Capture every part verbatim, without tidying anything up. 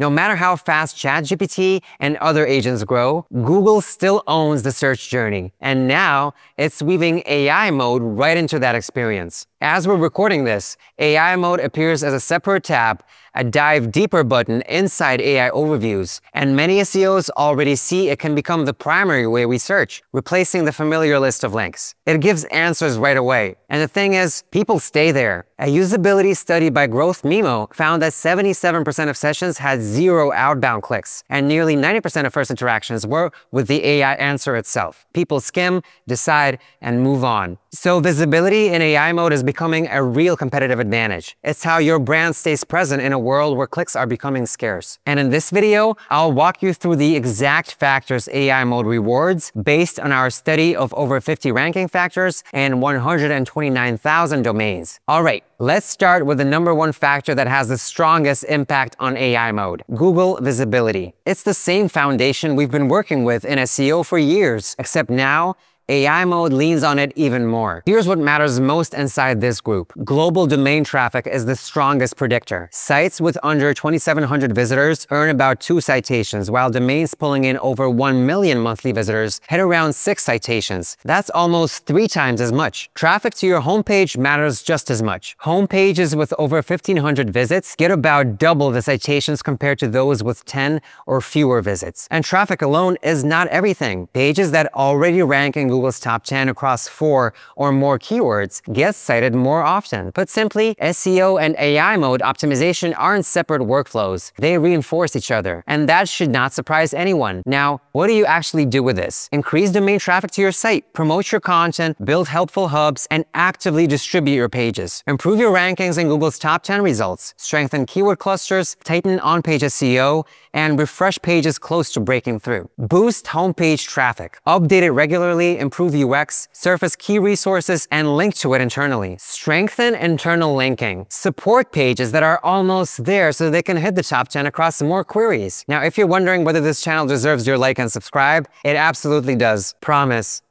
No matter how fast ChatGPT and other agents grow, Google still owns the search journey, and now it's weaving A I mode right into that experience. As we're recording this, A I mode appears as a separate tab, a dive deeper button inside A I overviews, and many S E Os already see it can become the primary way we search, replacing the familiar list of links. It gives answers right away, and the thing is, people stay there. A usability study by GrowthMemo found that seventy-seven percent of sessions had zero outbound clicks, and nearly ninety percent of first interactions were with the A I answer itself. People skim, decide, and move on. So visibility in A I mode is becoming a real competitive advantage. It's how your brand stays present in a world where clicks are becoming scarce. And in this video, I'll walk you through the exact factors A I mode rewards based on our study of over fifty ranking factors and one hundred twenty-nine thousand domains. All right, let's start with the number one factor that has the strongest impact on A I mode, Google visibility. It's the same foundation we've been working with in S E O for years, except now, A I mode leans on it even more. Here's what matters most inside this group. Global domain traffic is the strongest predictor. Sites with under twenty-seven hundred visitors earn about two citations, while domains pulling in over one million monthly visitors hit around six citations. That's almost three times as much. Traffic to your homepage matters just as much. Homepages with over fifteen hundred visits get about double the citations compared to those with ten or fewer visits. And traffic alone is not everything. Pages that already rank in Google Google's top ten across four or more keywords gets cited more often. Put simply, S E O and A I mode optimization aren't separate workflows. They reinforce each other, and that should not surprise anyone. Now, what do you actually do with this? Increase domain traffic to your site, promote your content, build helpful hubs, and actively distribute your pages. Improve your rankings in Google's top ten results, strengthen keyword clusters, tighten on-page S E O, and refresh pages close to breaking through. Boost homepage traffic. Update it regularly, improve U X, surface key resources, and link to it internally. Strengthen internal linking. Support pages that are almost there so they can hit the top ten across more queries. Now, if you're wondering whether this channel deserves your like and subscribe, it absolutely does. Promise.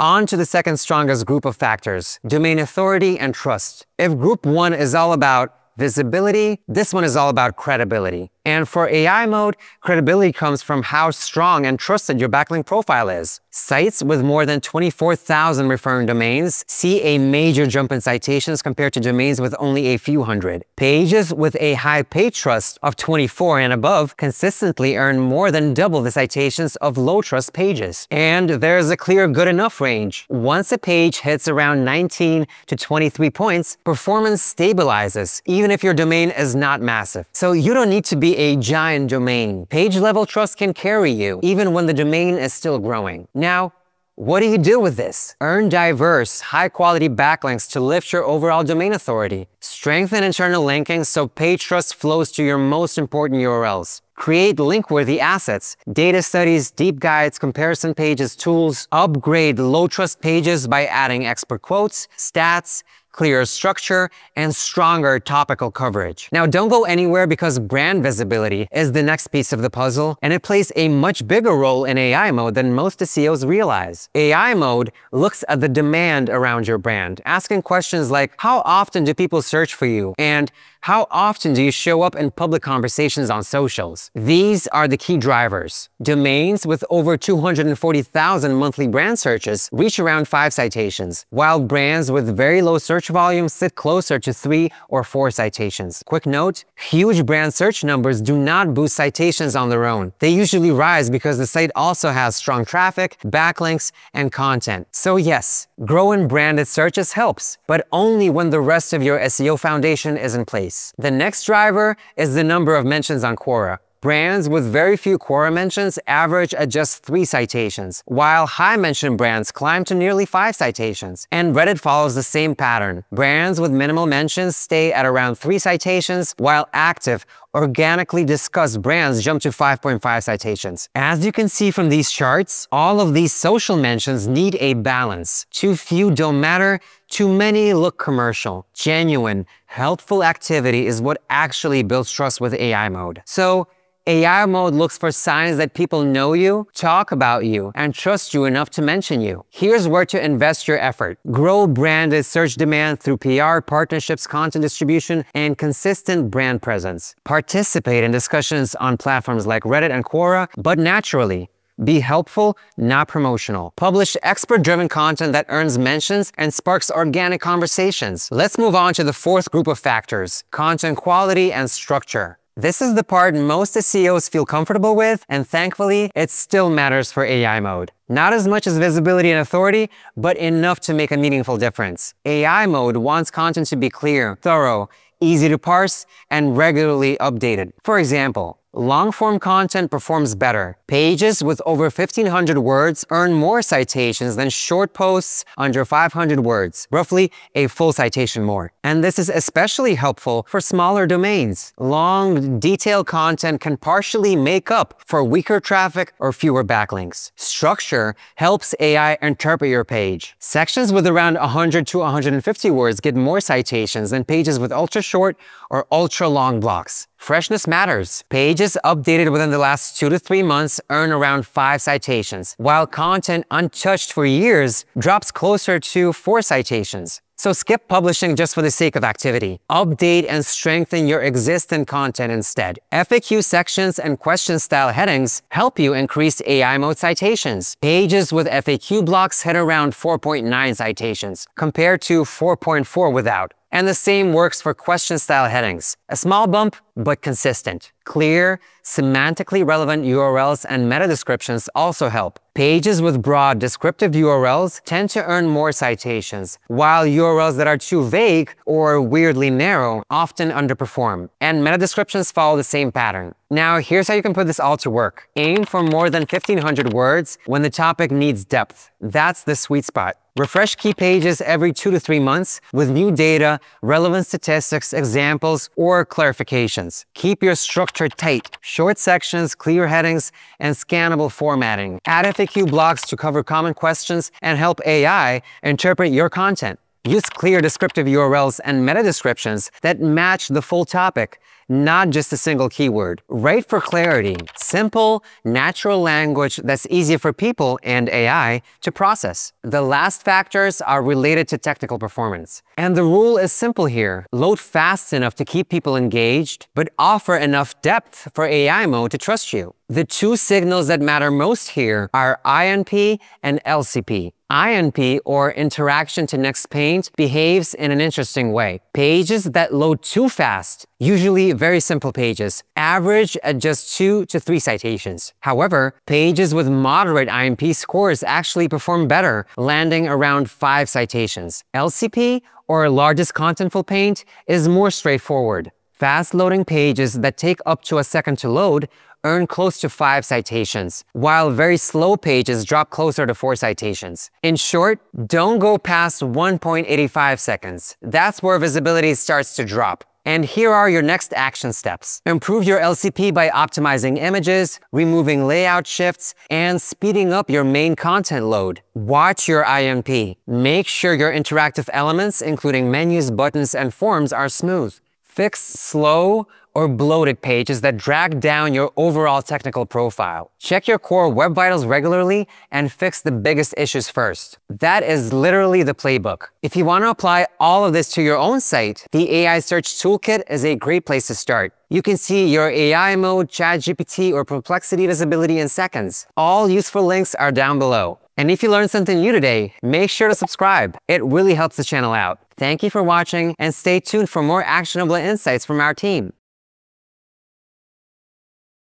On to the second strongest group of factors, domain authority and trust. If group one is all about visibility, this one is all about credibility. And for A I mode, credibility comes from how strong and trusted your backlink profile is. Sites with more than twenty-four thousand referring domains see a major jump in citations compared to domains with only a few hundred. Pages with a high page trust of twenty-four and above consistently earn more than double the citations of low trust pages. And there's a clear good enough range. Once a page hits around nineteen to twenty-three points, performance stabilizes, even if your domain is not massive. So you don't need to be a giant domain. Page-level trust can carry you, even when the domain is still growing. Now, what do you do with this? Earn diverse, high-quality backlinks to lift your overall domain authority. Strengthen internal linking so page trust flows to your most important U R Ls. Create link-worthy assets, data studies, deep guides, comparison pages, tools. Upgrade low-trust pages by adding expert quotes, stats, clearer structure, and stronger topical coverage. Now, don't go anywhere because brand visibility is the next piece of the puzzle, and it plays a much bigger role in A I mode than most S E Os realize. A I mode looks at the demand around your brand, asking questions like, how often do people search for you? And how often do you show up in public conversations on socials? These are the key drivers. Domains with over two hundred forty thousand monthly brand searches reach around five citations, while brands with very low search volumes sit closer to three or four citations. Quick note, huge brand search numbers do not boost citations on their own. They usually rise because the site also has strong traffic, backlinks, and content. So yes, growing branded searches helps, but only when the rest of your S E O foundation is in place. The next driver is the number of mentions on Quora. Brands with very few Quora mentions average at just three citations, while high-mention brands climb to nearly five citations. And Reddit follows the same pattern. Brands with minimal mentions stay at around three citations, while active, organically discussed brands jump to five point five citations. As you can see from these charts, all of these social mentions need a balance. Too few don't matter, too many look commercial. Genuine, helpful activity is what actually builds trust with A I mode. So, A I mode looks for signs that people know you, talk about you, and trust you enough to mention you. Here's where to invest your effort. Grow branded search demand through P R, partnerships, content distribution, and consistent brand presence. Participate in discussions on platforms like Reddit and Quora, but naturally. Be helpful, not promotional. Publish expert-driven content that earns mentions and sparks organic conversations. Let's move on to the fourth group of factors, content quality and structure. This is the part most S E Os feel comfortable with, and thankfully, it still matters for A I mode. Not as much as visibility and authority, but enough to make a meaningful difference. A I mode wants content to be clear, thorough, easy to parse, and regularly updated. For example, long-form content performs better. Pages with over fifteen hundred words earn more citations than short posts under five hundred words, roughly a full citation more. And this is especially helpful for smaller domains. Long, detailed content can partially make up for weaker traffic or fewer backlinks. Structure helps A I interpret your page. Sections with around one hundred to one hundred fifty words get more citations than pages with ultra-short or ultra-long blocks. Freshness matters. Pages updated within the last two to three months earn around five citations, while content untouched for years drops closer to four citations. So skip publishing just for the sake of activity. Update and strengthen your existing content instead. F A Q sections and question-style headings help you increase A I mode citations. Pages with F A Q blocks hit around four point nine citations, compared to four point four without. And the same works for question-style headings. A small bump, but consistent. Clear, semantically relevant U R Ls and meta descriptions also help. Pages with broad, descriptive U R Ls tend to earn more citations, while U R Ls that are too vague or weirdly narrow often underperform. And meta descriptions follow the same pattern. Now, here's how you can put this all to work. Aim for more than fifteen hundred words when the topic needs depth. That's the sweet spot. Refresh key pages every two to three months with new data, relevant statistics, examples, or clarifications. Keep your structure tight. Short sections, clear headings, and scannable formatting. Add F A Q blocks to cover common questions and help A I interpret your content. Use clear descriptive U R Ls and meta descriptions that match the full topic, not just a single keyword. Write for clarity. Simple, natural language that's easy for people and A I to process. The last factors are related to technical performance. And the rule is simple here. Load fast enough to keep people engaged, but offer enough depth for A I mode to trust you. The two signals that matter most here are I N P and L C P. I N P, or interaction to next paint, behaves in an interesting way. Pages that load too fast, usually very simple pages, average at just two to three citations. However, pages with moderate I N P scores actually perform better, landing around five citations. L C P, or largest contentful paint, is more straightforward. Fast-loading pages that take up to a second to load earn close to five citations, while very slow pages drop closer to four citations. In short, don't go past one point eight five seconds. That's where visibility starts to drop. And here are your next action steps. Improve your L C P by optimizing images, removing layout shifts, and speeding up your main content load. Watch your I N P. Make sure your interactive elements, including menus, buttons, and forms, are smooth. Fix slow or bloated pages that drag down your overall technical profile. Check your Core Web Vitals regularly and fix the biggest issues first. That is literally the playbook. If you want to apply all of this to your own site, the A I Search Toolkit is a great place to start. You can see your A I mode, ChatGPT, or Perplexity visibility in seconds. All useful links are down below. And if you learned something new today, make sure to subscribe. It really helps the channel out. Thank you for watching, and stay tuned for more actionable insights from our team.